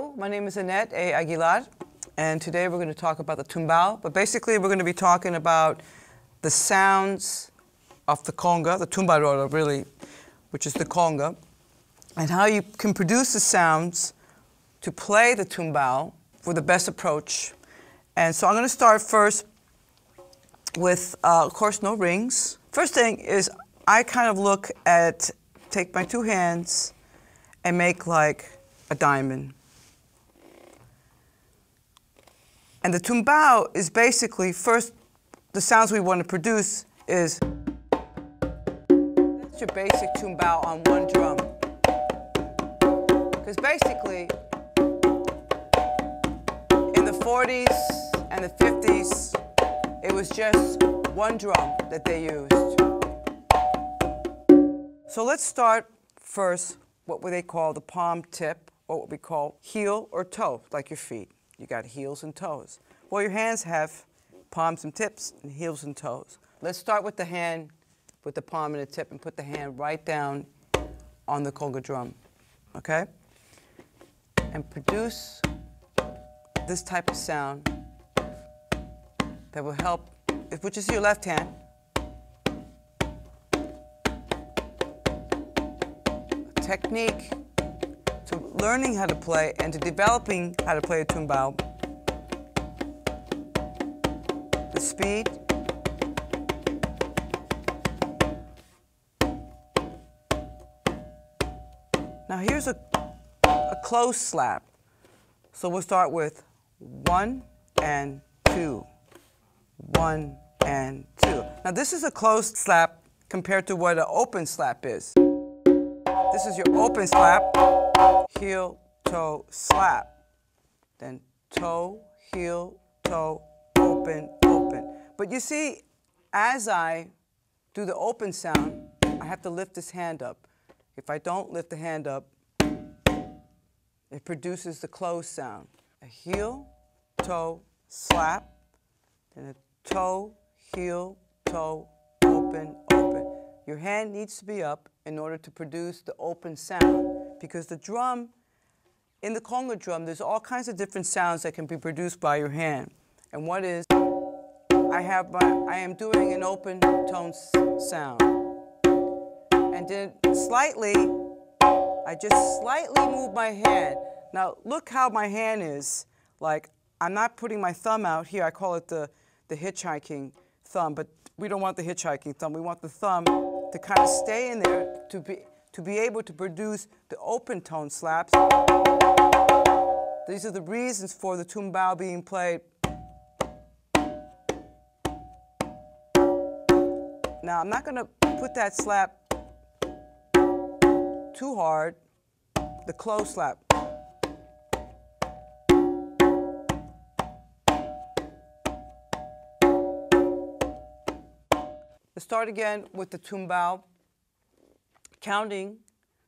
Hello, my name is Annette A. Aguilar, and today we're going to talk about the tumbao. But basically, we're going to be talking about the sounds of the conga, the tumbadora, really, which is the conga, and how you can produce the sounds to play the tumbao for the best approach. And so I'm going to start first with, of course, no rings. First thing is I kind of take my two hands and make like a diamond. And the tumbao is basically, first, the sounds we want to produce is, that's your basic tumbao on one drum. Because basically, in the 40s and the 50s, it was just one drum that they used. So let's start first what they call the palm tip, or what we call heel or toe, like your feet. You got heels and toes. Well, your hands have palms and tips and heels and toes. Let's start with the hand, with the palm and the tip, and put the hand right down on the conga drum, okay? And produce this type of sound that will help, which is your left hand. Technique to learning how to play and to developing how to play a tumbao. The speed. Now here's a close slap. So we'll start with one and two. One and two. Now this is a closed slap compared to what an open slap is. This is your open slap, heel, toe, slap. Then toe, heel, toe, open, open. But you see, as I do the open sound, I have to lift this hand up. If I don't lift the hand up, it produces the closed sound. A heel, toe, slap. Then a toe, heel, toe, open, open. Your hand needs to be up in order to produce the open sound, because the drum, in the conga drum, there's all kinds of different sounds that can be produced by your hand. And what is, I am doing an open tone sound. And then slightly, I just slightly move my hand. Now look how my hand is, like I'm not putting my thumb out here, I call it the hitchhiking thumb, but we don't want the hitchhiking thumb, we want the thumb to kind of stay in there to be able to produce the open tone slaps. These are the reasons for the tumbao being played. Now I'm not going to put that slap too hard, the close slap. Let's start again with the tumbao, counting,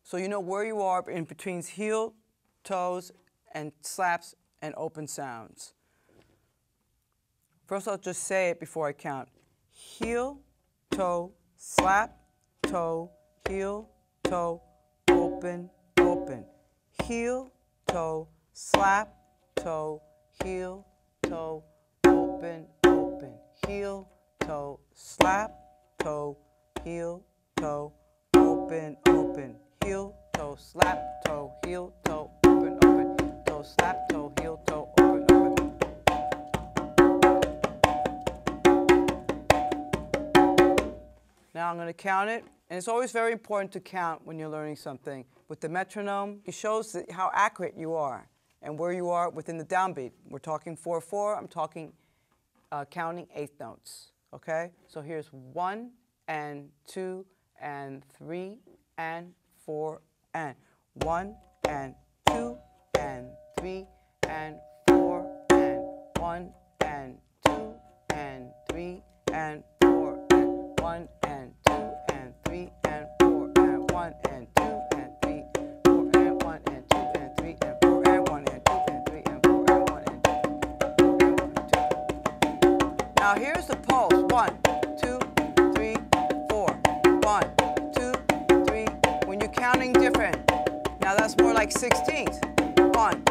so you know where you are in between heel, toes, and slaps and open sounds. First I'll just say it before I count. Heel, toe, slap, toe, heel, toe, open, open. Heel, toe, slap, toe, heel, toe, open, open. Heel, toe, slap, toe, heel, toe, open, open. Heel, toe, slap, toe, heel, toe, open, open. Toe, slap, toe, heel, toe, open, open. Now I'm going to count it. And it's always very important to count when you're learning something. With the metronome, it shows how accurate you are and where you are within the downbeat. We're talking 4-4. I'm talking counting eighth notes. Okay, so here's one and two and three and four and one and two and three and four and one and two and three and four and one and two and three and four and one and two and three and four and one and two and three and four and one and two and three and four and one and two and one and two. Now here's the pulse. 1, 2, 3, 4. 1, 2, 3. When you're counting different. Now that's more like 16th. One,